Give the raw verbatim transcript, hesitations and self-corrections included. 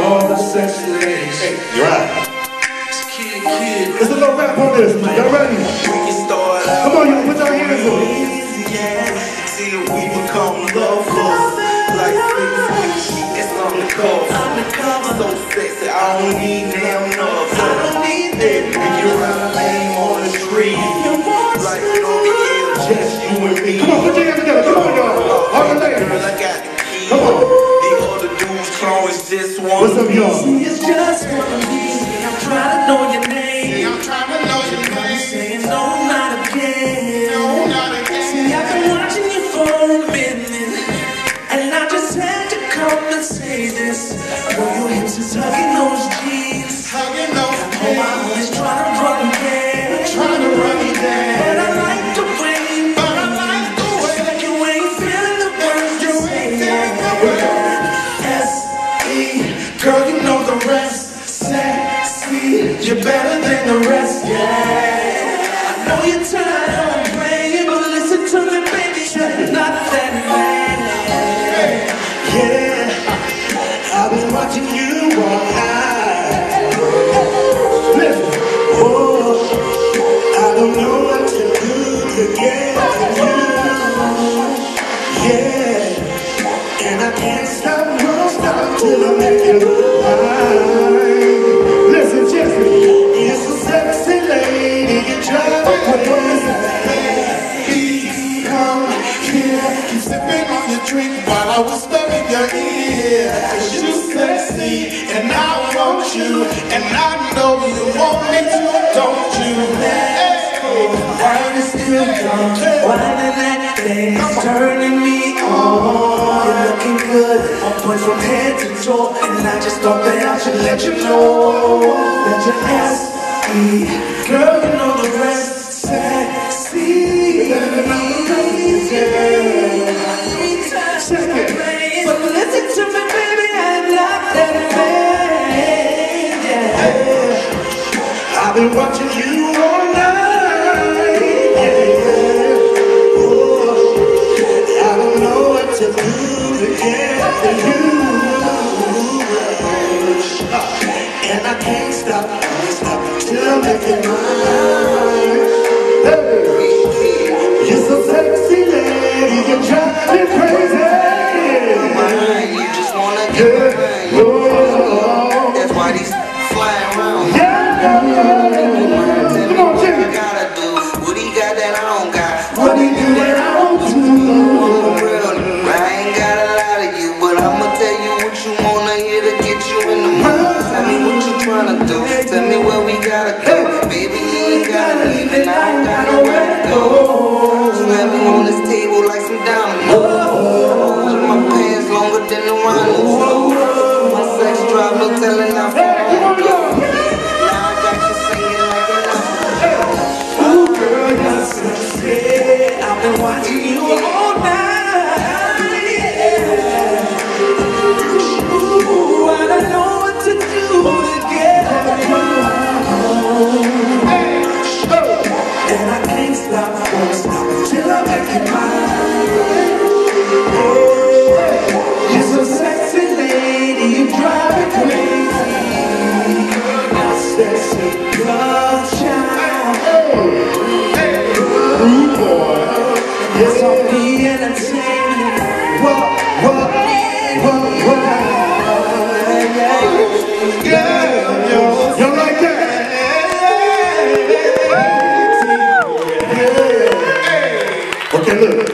all the sex ladies. Hey, you're right. Kid, kid. There's a little rap on this. Y'all ready? Come on, y'all, put your hands on it. Yeah. See, we become lovers. Like six feet, it's on the cover. On the cover, so sexy. I don't need damn nerves. I don't need that. You ride a lame on the street. Like no real, just you and me. Come on, put your hands together. Come on, y'all. All the ladies. I got the key. Come on. The other dudes clones just want. What's up, y'all? It's just one of these. I'm trying to know your name. See, I'm trying to know your name. Saying no, not again. No, not again. See, I've been watching you for a minute, and I just had to come and say this. Girl, your hips is hugging those jeans. Hugging those jeans. I know I always try to run them down. Try to run me down. But I like the way. But I like the way. It's like you ain't feeling the words you ain't feeling the words. S E. Girl, you know the rest. Say. You're better than the rest, yeah. I know you're tired of playing, but listen to me, baby, you're not that man. Yeah, I've been watching you all night. Listen, oh, I don't know what to do to get to you. Yeah, and I can't stop, won't stop till I make you mine. While I was in your ear, you sexy, and I want you, and I know you want me to, don't you? Hey, why you still gone? Whining at things, turning me on. You're looking good, on point from head to toe, and I just thought that I should let you know that you're S E. Girl, you know the rest, sexy. Yeah. But listen to me, baby, I'm not that man. Yeah. I've been watching you all night. Yeah. Oh, I don't know what to do to get to you. And I can't stop, stop till I make it mine. You're so sexy, lady, you drive me crazy. That's why these fly around. Yeah. Come on, Jimmy. What gotta do? What he got that I don't got? What he do that I don't do? I ain't gotta lie to you, but I'ma tell you what you wanna hear to get you in the mood. Tell me what you tryna do. Tell me where we gotta go. Baby, you ain't gotta leave and I ain't got nowhere to go. You have me on this table like some dominoes. My pants longer than the rhinos. No telling how far I'm going. Now I got you singing like a love. Ooh, girl, you're sexy. I've been watching you all night. Yeah. Ooh, I don't know what to do to get you home. And I can't stop, won't stop until I make it mine. You're so sexy, lady, you drive. Look,